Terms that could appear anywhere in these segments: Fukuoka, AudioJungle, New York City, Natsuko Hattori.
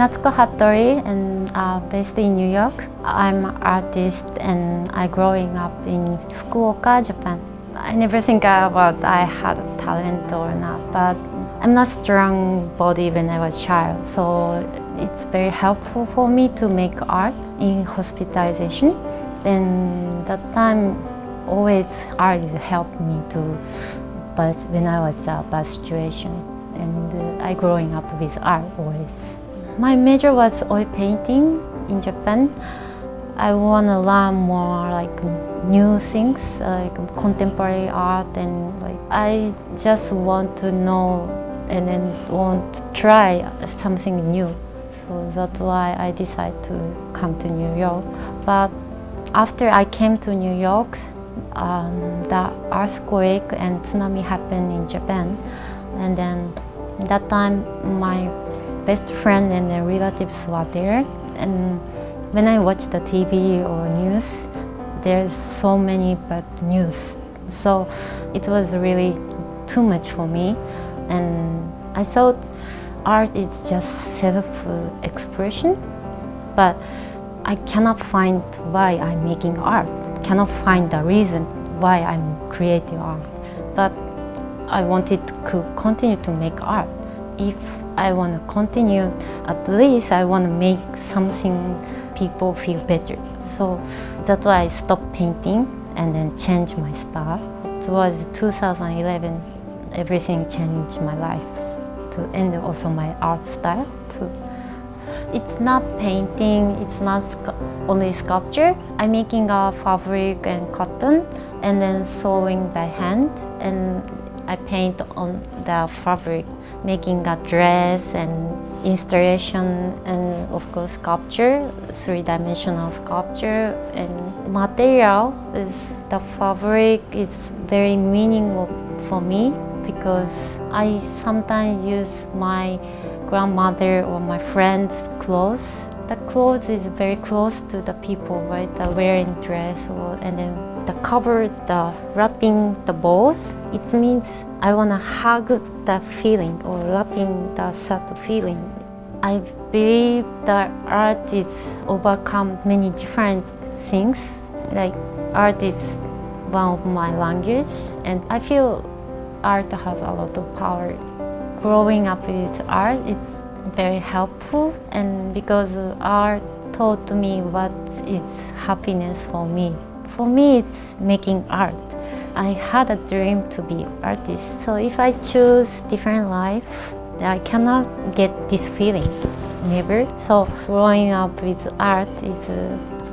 I'm Natsuko Hattori and based in New York. I'm an artist and I growing up in Fukuoka, Japan. I never think about I had a talent or not, but I'm not strong body when I was a child, so it's very helpful for me to make art in hospitalization. And that time, always art helped me to, but when I was in bad situations. And I growing up with art always. My major was oil painting in Japan. I want to learn more like new things, like contemporary art, and like I just want to know and then want to try something new. So that's why I decided to come to New York. But after I came to New York, the earthquake and tsunami happened in Japan. And then that time, my best friend and their relatives were there. And when I watched the TV or news, there's so many bad news. So it was really too much for me. And I thought art is just self-expression, but I cannot find why I'm making art. Cannot find the reason why I'm creating art. But I wanted to continue to make art. If I want to continue, at least I want to make something people feel better. So that's why I stopped painting and then changed my style. It was 2011, everything changed my life too, and also my art style too. It's not painting, it's not only sculpture. I'm making a fabric and cotton and then sewing by hand. And I paint on the fabric, making a dress and installation, and of course sculpture, three-dimensional sculpture. And material is the fabric. It's very meaningful for me because I sometimes use my grandmother or my friend's clothes. The clothes is very close to the people, right? The wearing dress and then the cover, the wrapping, the balls. It means I want to hug the feeling or wrapping the sad feeling. I believe that art is overcome many different things. Like art is one of my language, and I feel art has a lot of power. Growing up with art, it's very helpful, and because art taught me what is happiness for me. For me, it's making art. I had a dream to be an artist, so if I choose different life, I cannot get these feelings, never. So growing up with art is,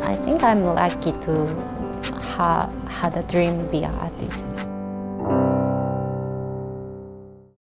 I think I'm lucky to have had a dream to be an artist.